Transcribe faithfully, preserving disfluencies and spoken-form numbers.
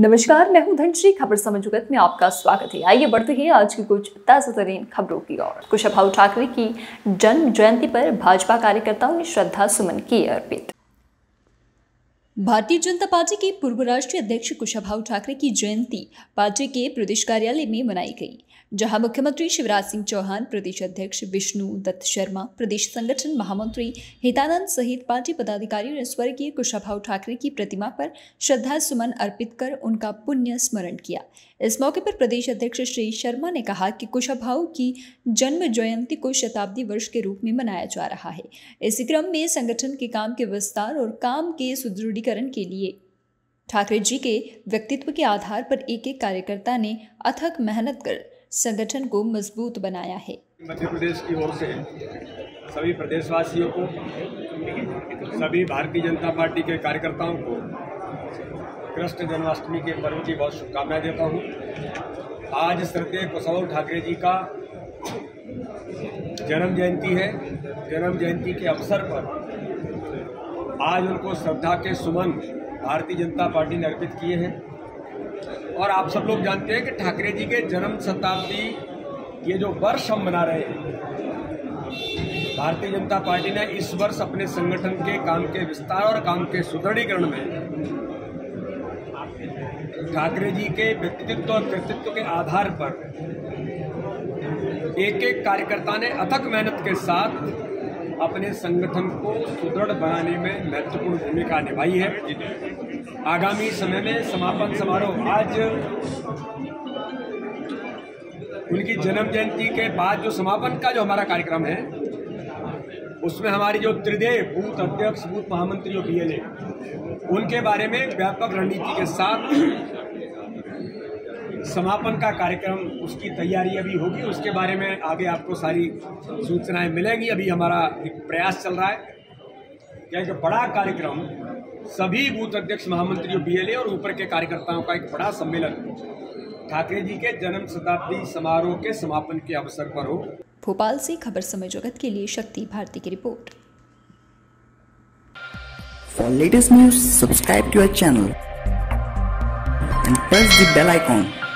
नमस्कार, मैं हूं धनश्री। खबर समझ जगत में आपका स्वागत है। आइए बढ़ते हैं आज की कुछ ताज़ा तरीन खबरों की ओर। कुशाभाऊ ठाकरे की जन्म जयंती पर भाजपा कार्यकर्ताओं ने श्रद्धा सुमन किए अर्पित। भारतीय जनता पार्टी के पूर्व राष्ट्रीय अध्यक्ष कुशाभाऊ ठाकरे की जयंती पार्टी के प्रदेश कार्यालय में मनाई गई, जहां मुख्यमंत्री शिवराज सिंह चौहान, प्रदेश अध्यक्ष विष्णु दत्त शर्मा, प्रदेश संगठन महामंत्री हितानंद सहित पार्टी पदाधिकारियों ने स्वर्गीय कुशाभाऊ ठाकरे की प्रतिमा पर श्रद्धा सुमन अर्पित कर उनका पुण्य स्मरण किया। इस मौके पर प्रदेश अध्यक्ष श्री शर्मा ने कहा कि कुशाभाऊ की जन्म जयंती को शताब्दी वर्ष के रूप में मनाया जा रहा है। इसी क्रम में संगठन के काम के विस्तार और काम के सुदृढ़ीकरण के लिए ठाकरे जी के व्यक्तित्व के आधार पर एक एक कार्यकर्ता ने अथक मेहनत कर संगठन को मजबूत बनाया है। मध्य प्रदेश की ओर से सभी प्रदेशवासियों को, सभी भारतीय जनता पार्टी के कार्यकर्ताओं को कृष्ण जन्माष्टमी के पर्व की बहुत शुभकामनाएं देता हूं। आज श्रद्धेय कुशाभाऊ ठाकरे जी का जन्म जयंती है। जन्म जयंती के अवसर पर आज उनको श्रद्धा के सुमन भारतीय जनता पार्टी ने अर्पित किए हैं। और आप सब लोग जानते हैं कि ठाकरे जी के जन्म शताब्दी ये जो वर्ष हम मना रहे हैं, भारतीय जनता पार्टी ने इस वर्ष अपने संगठन के काम के विस्तार और काम के सुदृढ़ीकरण में ठाकरे जी के व्यक्तित्व और कृतित्व के आधार पर एक एक कार्यकर्ता ने अथक मेहनत के साथ अपने संगठन को सुदृढ़ बनाने में महत्वपूर्ण भूमिका निभाई है। आगामी समय में समापन समारोह आज उनकी जन्म जयंती के बाद जो समापन का जो हमारा कार्यक्रम है, उसमें हमारी जो त्रिदेव बूथ अध्यक्ष, बूथ महामंत्री और बी एल ए उनके बारे में व्यापक रणनीति के साथ समापन का कार्यक्रम, उसकी तैयारी अभी होगी। उसके बारे में आगे आपको सारी सूचनाएं मिलेंगी। अभी हमारा एक प्रयास चल रहा है क्या कि बड़ा कार्यक्रम सभी बूथ अध्यक्ष, महामंत्री और बी एल ए और ऊपर के कार्यकर्ताओं का एक बड़ा सम्मेलन ठाकरे जी के जन्म शताब्दी समारोह के समापन के अवसर पर हो। भोपाल से खबर समय जगत के लिए शक्ति भारती की report. For latest news subscribe to our channel and press the bell icon.